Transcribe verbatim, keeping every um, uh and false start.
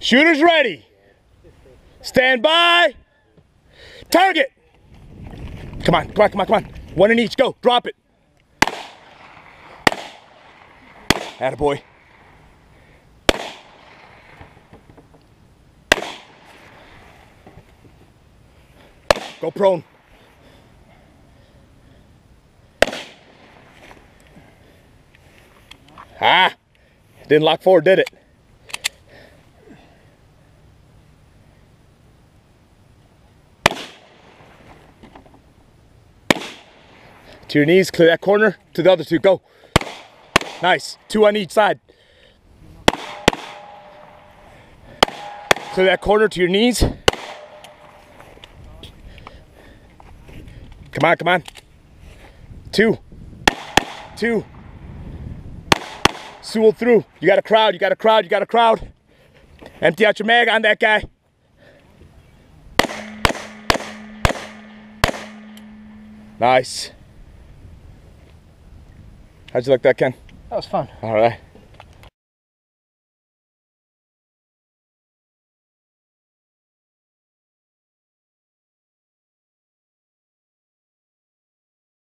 Shooters ready. Stand by. Target. Come on, come on, come on, come on. One in each, go, drop it. Attaboy. Go prone. Ah, didn't lock forward, did it? To your knees, clear that corner, to the other two, go. Nice, two on each side. Clear that corner to your knees. Come on, come on. Two, two. Sewell through, you got a crowd, you got a crowd, you got a crowd. Empty out your mag on that guy. Nice. How'd you like that, Ken? That was fun. All right.